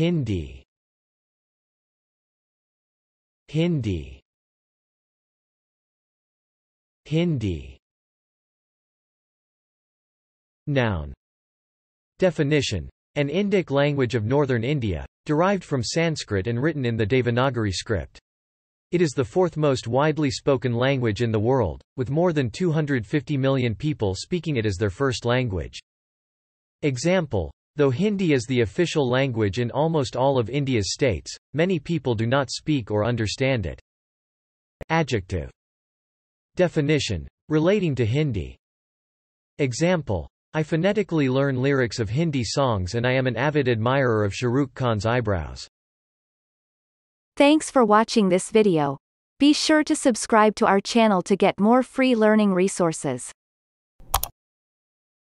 Hindi, Hindi, Hindi. Noun. Definition. An Indic language of northern India, derived from Sanskrit and written in the Devanagari script. It is the fourth most widely spoken language in the world, with more than 250 million people speaking it as their first language. Example. Though Hindi is the official language in almost all of India's states, many people do not speak or understand it. Adjective. Definition. Relating to Hindi. Example. I phonetically learn lyrics of Hindi songs and I am an avid admirer of Shah Rukh Khan's eyebrows. Thanks for watching this video. Be sure to subscribe to our channel to get more free learning resources.